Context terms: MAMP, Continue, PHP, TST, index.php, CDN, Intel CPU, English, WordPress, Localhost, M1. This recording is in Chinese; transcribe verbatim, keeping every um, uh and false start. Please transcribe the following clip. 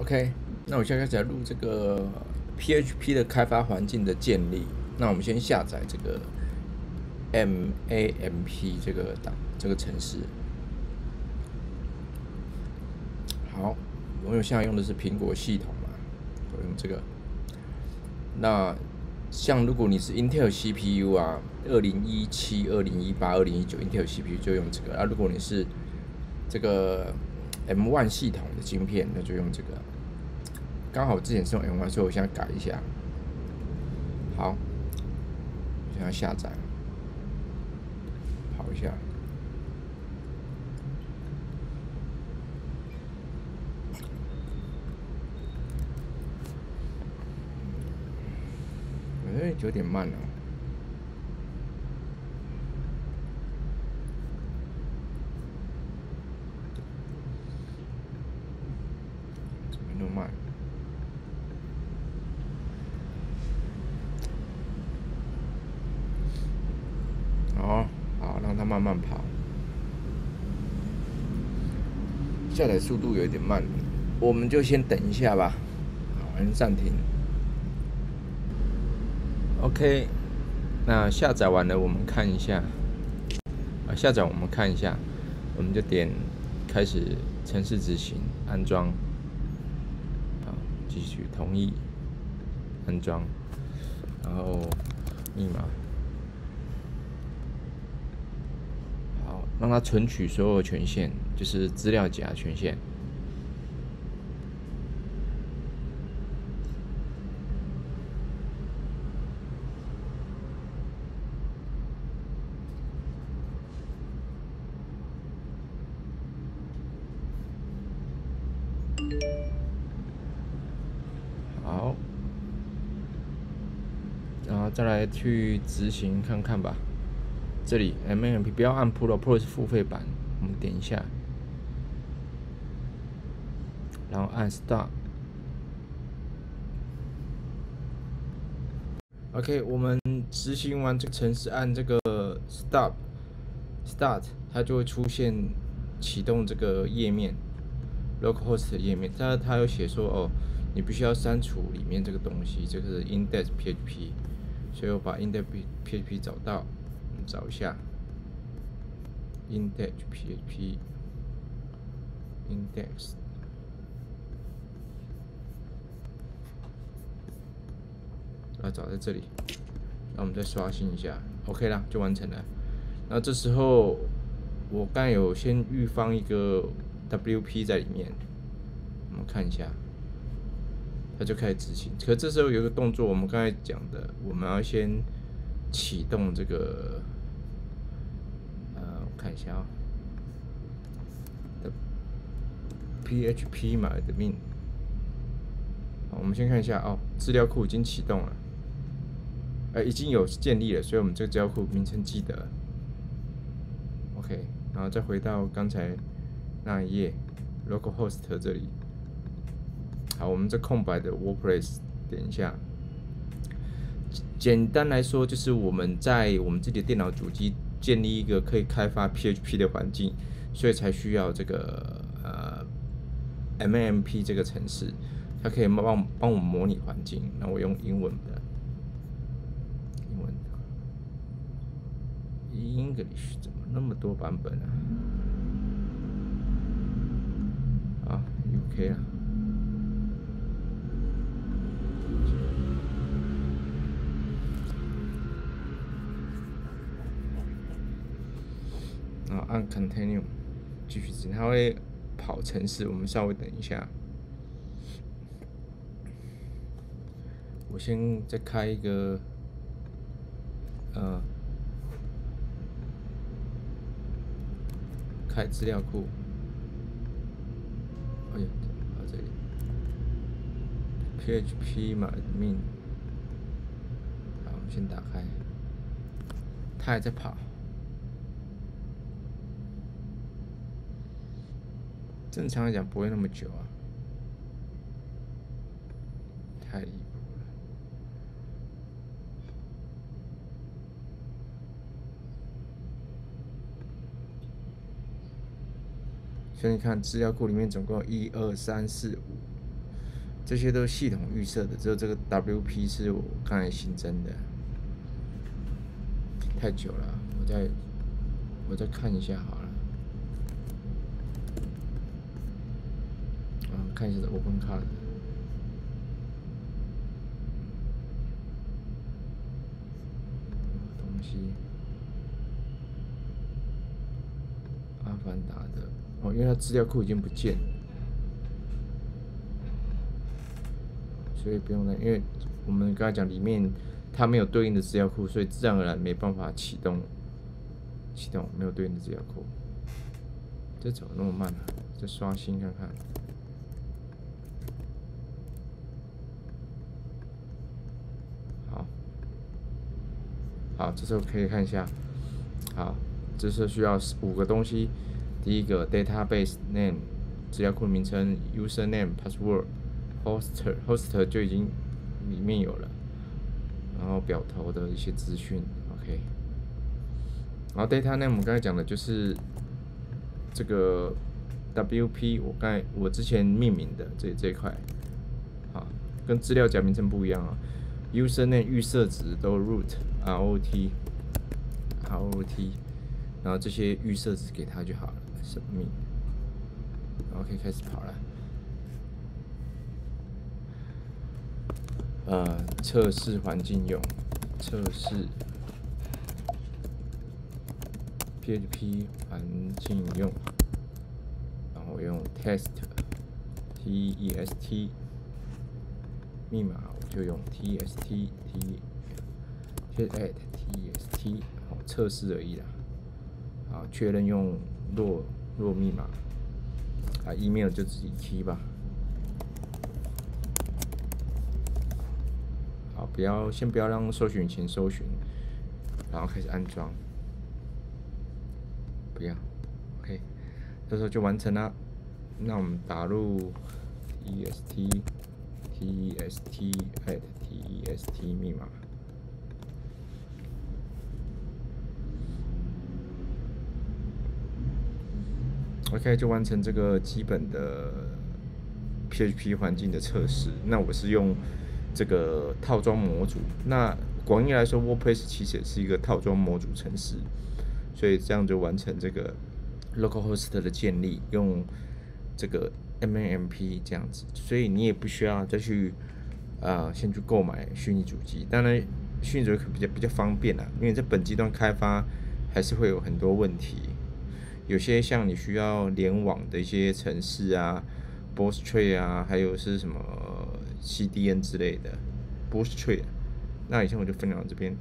OK， 那我现在开始来录这个 P H P 的开发环境的建立。那我们先下载这个 M A M P 这个档这个程式。好，我有现在用的是苹果系统嘛，我用这个。那像如果你是 Intel C P U 啊， 二零一七、二零一八、二零一九 Intel C P U 就用这个啊。如果你是这个 M 一 系统的晶片，那就用这个。刚好之前是用 M 一，所以我现在改一下。好，我现在下载，跑一下。哎，有点慢了、啊。怎么那么慢？哦，好，让它慢慢跑。下载速度有点慢，我们就先等一下吧。好，先暂停。OK， 那下载完了，我们看一下。啊，下载我们看一下，我们就点开始程式执行，安装。好，继续同意，安装，然后密码。好，让它存取所有权限，就是资料夹权限。好，然后再来去执行看看吧。这里 M A M P 不要按 Pro，Pro 是付费版，我们点一下，然后按 Start。OK， 我们执行完这个程式，按这个 Stop Start， 它就会出现启动这个页面 Localhost 的页面，但是它有写说哦。你必须要删除里面这个东西，这个是 index.php， 所以我把 index.php 找到，找一下 index.php index， 要找在这里，那我们再刷新一下 ，OK 啦，就完成了。那这时候我刚有先预放一个 W P 在里面，我们看一下。它就开始执行，可这时候有一个动作，我们刚才讲的，我们要先启动这个，呃，我看一下啊、哦、，P H P 嘛的命，好，我们先看一下哦，资料库已经启动了，呃，已经有建立了，所以我们这个资料库名称记得 ，OK， 然后再回到刚才那一页 ，localhost 这里。好，我们这空白的 WordPress 点一下。简单来说，就是我们在我们自己的电脑主机建立一个可以开发 P H P 的环境，所以才需要这个呃 M A M P 这个程式，它可以帮帮我们模拟环境。那我用英文的，英文的 English 怎么那么多版本啊？啊 ，U K 啊。然后按 Continue 继续执行，它会跑程式。我们稍微等一下，我先再开一个，呃，开资料库。哎呀，到这里 ，P H P 嘛，命。好，我们先打开，它还在跑。正常来讲不会那么久啊，太离谱了。所以你看，资料库里面总共有一二三四五这些都是系统预设的，只有这个 W P 是我刚才新增的。太久了，我再我再看一下好了。嗯，看一下 Open Card。东西。阿凡达的哦，因为它资料库已经不见了。 所以不用担心，因为我们刚才讲里面它没有对应的资料库，所以自然而然没办法启动。启动没有对应的资料库，这怎么那么慢啊？再刷新看看。好，好，这时候可以看一下。好，这是需要五个东西。第一个 database name 资料库名称 ，user name password。 hoster hoster 就已经里面有了，然后表头的一些资讯 ，OK。然后 data name 我们刚才讲的就是这个 W P， 我刚才我之前命名的这这一块，好，跟资料夹名称不一样啊。user name 预设值都 root R O T R O T， 然后这些预设值给它就好了 ，submit，OK 开始跑了。 呃，测试环境用，测试 P H P 环境用，然后用 test T E S T， 密码我就用 T S T T at T S T， 好测试而已啦。好，确认用弱弱密码，啊 ，email 就自己 key 吧。 不要，先不要让搜寻引擎搜寻，然后开始安装。不要 ，OK， 这时候就完成了。那我们打入 test test at test 密码。OK， 就完成这个基本的 P H P 环境的测试。那我是用。 这个套装模组，那广义来说 ，WordPress 其实也是一个套装模组程式，所以这样就完成这个 Localhost 的建立，用这个 M A M P 这样子，所以你也不需要再去啊、呃，先去购买虚拟主机。当然，虚拟主机比较比较方便啦，因为在本阶段开发还是会有很多问题，有些像你需要联网的一些程式啊 ，Boss Tree 啊，还有是什么？ C D N 之类的，不是 tree。那以上我就分享到这边。